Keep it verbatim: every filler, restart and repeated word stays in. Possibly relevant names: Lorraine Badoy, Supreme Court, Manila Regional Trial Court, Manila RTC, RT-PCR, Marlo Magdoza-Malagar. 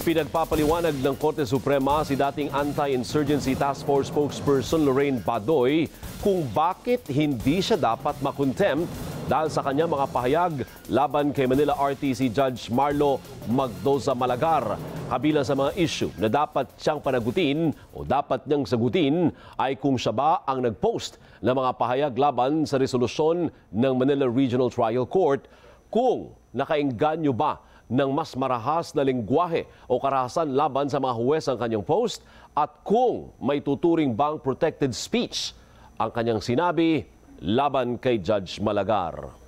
Pinagpapaliwanag ng Korte Suprema si dating Anti-Insurgency Task Force spokesperson Lorraine Badoy kung bakit hindi siya dapat makontempt dahil sa kanyang mga pahayag laban kay Manila R T C Judge Marlo Magdoza-Malagar. Kabilang sa mga issue na dapat siyang panagutin o dapat niyang sagutin ay kung siya ba ang nag-post ng mga pahayag laban sa resolusyon ng Manila Regional Trial Court, kung nakaengganyo ba ng mas marahas na lengguwahe o karahasan laban sa mga huwes ang kanyang post, at kung may tuturing bang protected speech ang kanyang sinabi laban kay Judge Malagar.